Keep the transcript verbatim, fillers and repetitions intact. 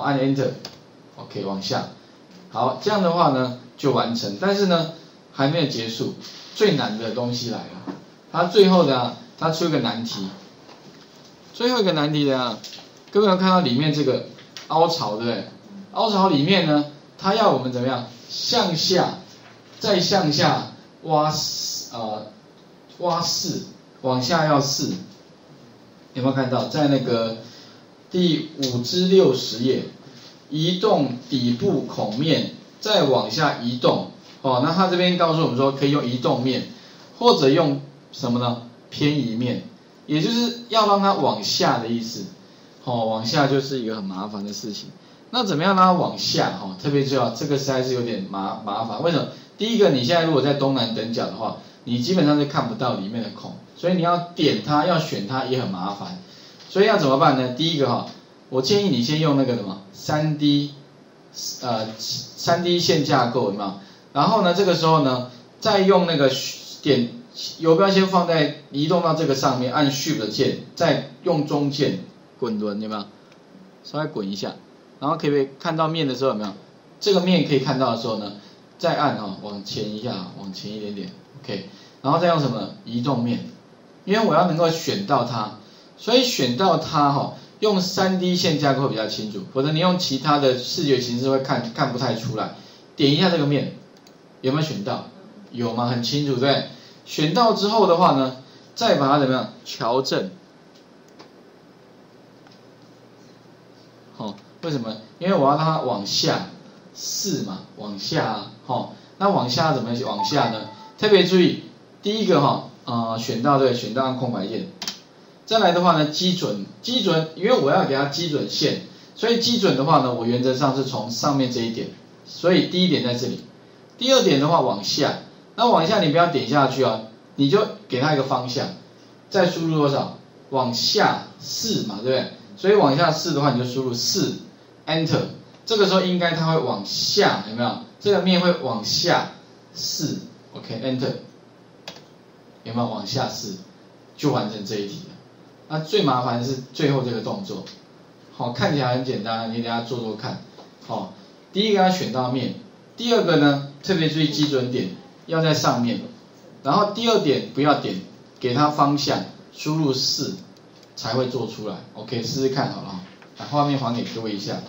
好，按 Enter，OK， 往下。好，这样的话呢就完成。但是呢还没有结束，最难的东西来了。它最后的、啊、它出一个难题，最后一个难题的、啊，各位有看到里面这个凹槽对不对？凹槽里面呢，它要我们怎么样？向下，再向下挖呃挖四，往下要四。有没有看到？在那个第五至六十页，移动底部孔面，再往下移动。哦，那它这边告诉我们说，可以用移动面，或者用什么呢？偏移面，也就是要让它往下的意思。哦，往下就是一个很麻烦的事情。那怎么样让它往下？哦，特别重要，这个实在是有点麻麻烦。为什么？第一个，你现在如果在东南等角的话，你基本上是看不到里面的孔，所以你要点它，要选它也很麻烦。所以要怎么办呢？第一个哈、哦，我建议你先用那个什么 三 D， 呃 ，三 D 线架构有没有？然后呢，这个时候呢，再用那个点游标先放在移动到这个上面，按 Shift 键，再用中键滚轮有没有？稍微滚一下，然后可以看到面的时候有没有？这个面可以看到的时候呢，再按哈、哦、往前一下，往前一点点 ，OK， 然后再用什么移动面，因为我要能够选到它，所以选到它哈、哦，用 三 D 线架构会比较清楚，否则你用其他的视觉形式会看看不太出来。点一下这个面。有没有选到？有吗？很清楚，对不对？选到之后的话呢，再把它怎么样？调正。好、哦，为什么？因为我要让它往下，四嘛，往下啊。好、哦，那往下怎么往下呢？特别注意，第一个哈、哦，呃，选到对，选到按空白键。再来的话呢，基准，基准，因为我要给它基准线，所以基准的话呢，我原则上是从上面这一点，所以第一点在这里。第二点的话往下，那往下你不要点下去啊，你就给它一个方向，再输入多少？往下四嘛，对不对？所以往下四的话，你就输入四 ，Enter， 这个时候应该它会往下，有没有？这个面会往下四 ，OK，Enter， 有没有往下四？就完成这一题了。那最麻烦的是最后这个动作，好，看起来很简单，你等下做做看。好，第一个要选到面。第二个呢，特别注意基准点要在上面，然后第二点不要点，给它方向，输入四才会做出来。OK， 试试看好了，把画面还给各位一下。